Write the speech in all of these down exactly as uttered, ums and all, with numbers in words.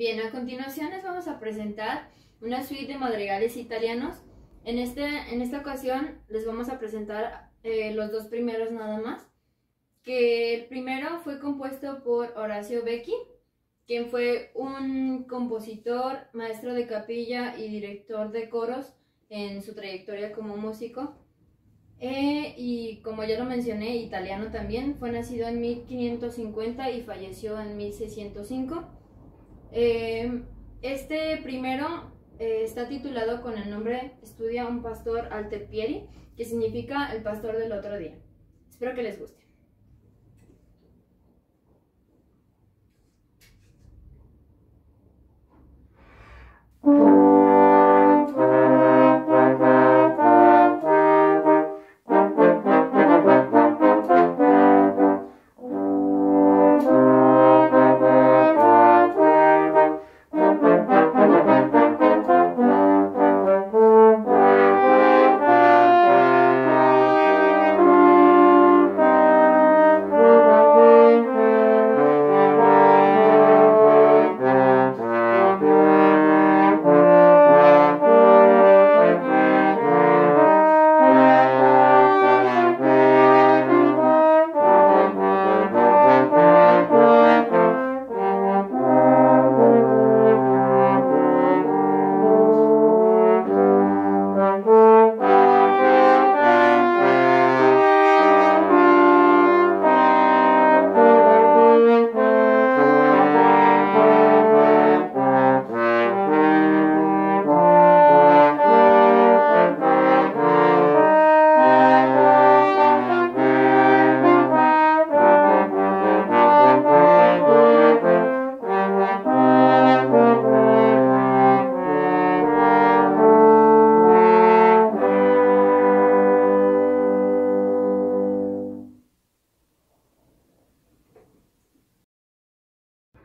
Bien, a continuación les vamos a presentar una suite de madrigales italianos. En, este, en esta ocasión les vamos a presentar eh, los dos primeros nada más. Que el primero fue compuesto por Horacio Becchi, quien fue un compositor, maestro de capilla y director de coros en su trayectoria como músico. Eh, y como ya lo mencioné, italiano también, fue nacido en mil quinientos cincuenta y falleció en mil seiscientos cinco. Eh, este primero eh, está titulado con el nombre Estudia un pastor Alter Pieri, que significa el pastor del otro día. Espero que les guste.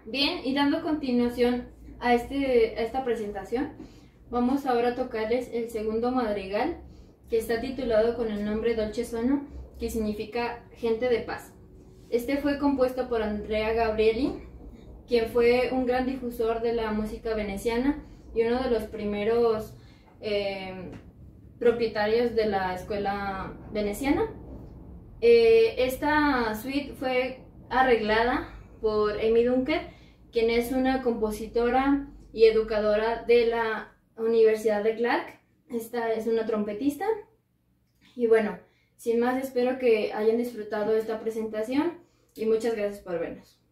Bien, y dando continuación a, este, a esta presentación, vamos ahora a tocarles el segundo madrigal, que está titulado con el nombre Dolce Sono, que significa gente de paz. Este fue compuesto por Andrea Gabrieli, quien fue un gran difusor de la música veneciana y uno de los primeros eh, propietarios de la escuela veneciana. Eh, esta suite fue arreglada por Amy Dunker, quien es una compositora y educadora de la Universidad de Clark. Esta es una trompetista. Y bueno, sin más, espero que hayan disfrutado esta presentación y muchas gracias por vernos.